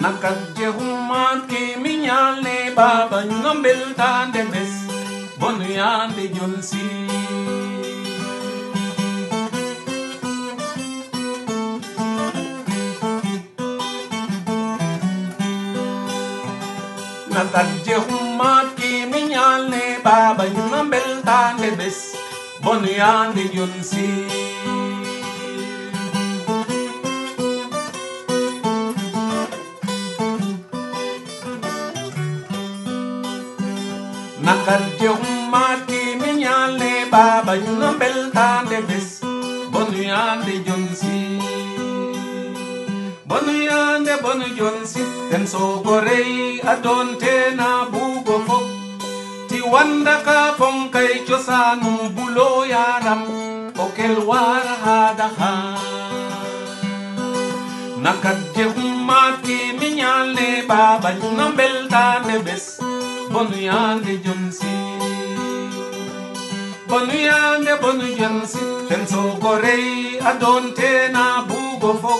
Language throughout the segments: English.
نكاد جهومات كيميان لبابا نعم بلدان دمس بنيان دجنسي نكاد جهومات كيميان لبابا نعم بلدان دمس بنيان دجنسي Nakar jehummat ki minyale baba yuna belta debes bonuyan de jonsi bonuyan de bonu jonsi ten so gorei adonte na bugo fok ti wanda ka pom kai chosanu bulo yaram okel war hadaha nakar jehummat ki minyale baba yuna belta debes Bonuyan de jonsi, bonuyan de bonu jonsi. Tenso korei adonte na bugo fok.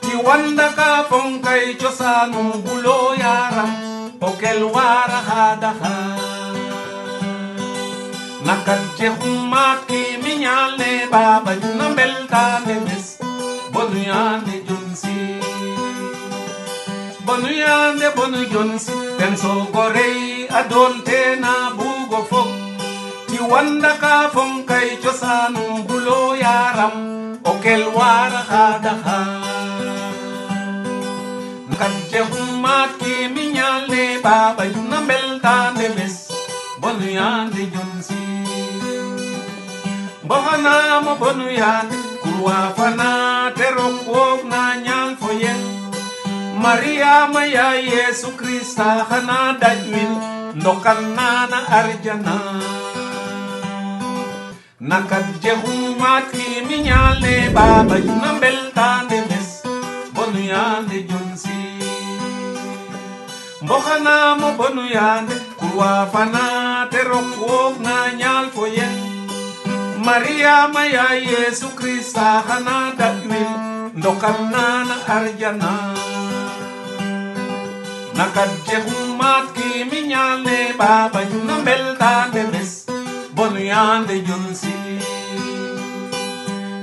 Ti wanda ka ponkai chosanu bulo yaram okel wara hadaha. Nakat jehumat ki minyale baba yuna belta debes. Bonuyan de jonsi. Bonuyan de bonu jonsi, tenso gorei adonte na bugo fok. Ti wanda ka fonkai chosanu bulo yaram okel war hadaha. Nakadjehumat ki minyale baba yuna belta debes. Bonuyan de jonsi. Bohana mo bonuyan kurwa fana terok na nyang foyen. Maria maya Yesu Krista hana dajwil ndokana na arjana nakad jehumat ki minyale baba yuna belta debes bonuyan de jonsi mbohana mo bonuyan kuwa fana terok na nyal foyen Maria maya Yesu Krista hana dajwil ndokana na arjana Nakad jehumat ki minyale baba yuna belta debes bonuyan de jonsi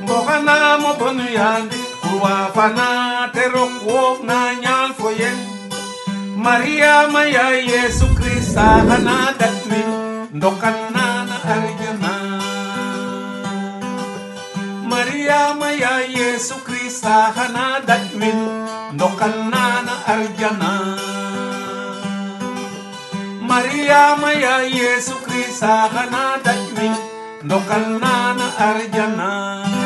mbohana mo bonuyan kuwa fana terok na nyal foyen Maria maya Yesu Krista hana datmin ndokana na arjana Maria maya Yesu Krista hana datmin ndokana na arjana Maria maya Yesu Krista hana dajwil ndokana na arjana